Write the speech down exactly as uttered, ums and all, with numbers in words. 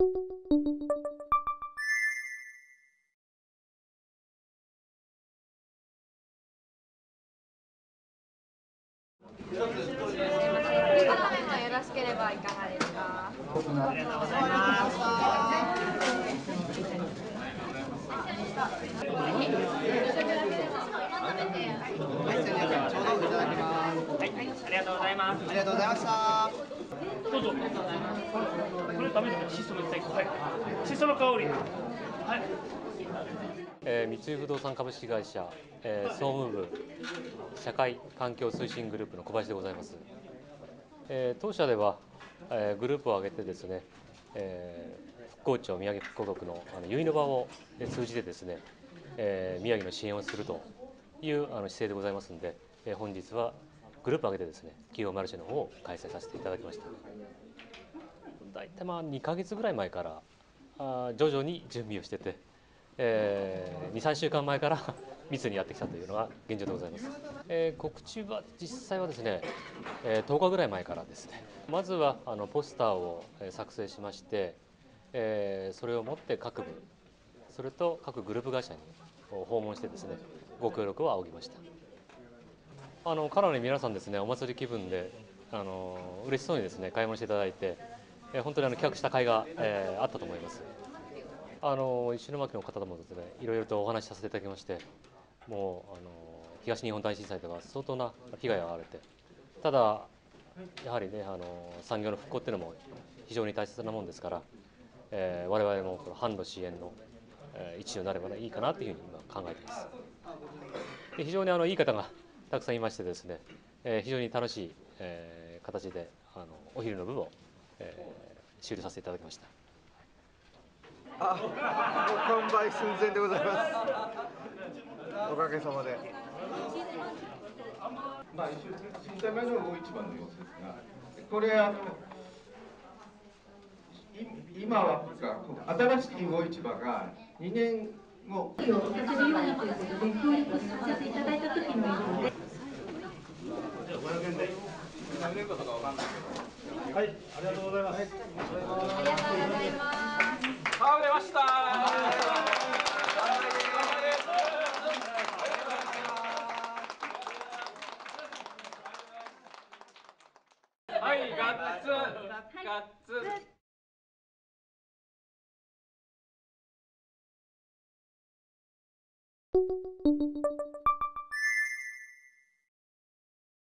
三井不動産株式会社、えー、総務部社会環境推進グループの小林でございます。えー、当社では、えー、グループを挙げてですね、えー、復興庁宮城復興局のあの結納場を通じてですね、えー、宮城の支援をするというあの姿勢でございますので、えー、本日はグループを挙げてですね、企業マルシェの方を開催させていただきました。大体まあにかげつぐらい前からあ徐々に準備をしてて。えー、にさんしゅうかんまえから密にやってきたというのが現状でございます。えー、告知は実際はですね、えー、とおかぐらい前からですね、まずはあのポスターを作成しまして、えー、それを持って各部それと各グループ会社に訪問してですね、ご協力を仰ぎました。あのかなり皆さんですね、お祭り気分であの嬉しそうにですね買い物していただいて、えー、本当にあの企画した甲斐が、えー、あったと思います。あの石巻の方ともですね、いろいろとお話しさせていただきまして、もうあの東日本大震災とか相当な被害が遭われて、ただやはりね、あの産業の復興っていうのも非常に大切なもんですから、えー、我々もこの販路支援の一助になればいいかなというふうに今考えています。で、非常にあのいい方がたくさんいましてですね、えー、非常に楽しい、えー、形であのお昼の部を、えー、終了させていただきました。あ、もう完売寸前でございます。おかげさまで。まあ、震災前の大一番の様子ですが、これあの今は新しい大市場がにねんごをさせるようにということで協力させていただいた時の映像です。じゃあごひゃくえんで食べることがわかんないけど。はい、ありがとうございます。ありがとうございます。あ、出ましたー。はい、ガッツ、ガッツ。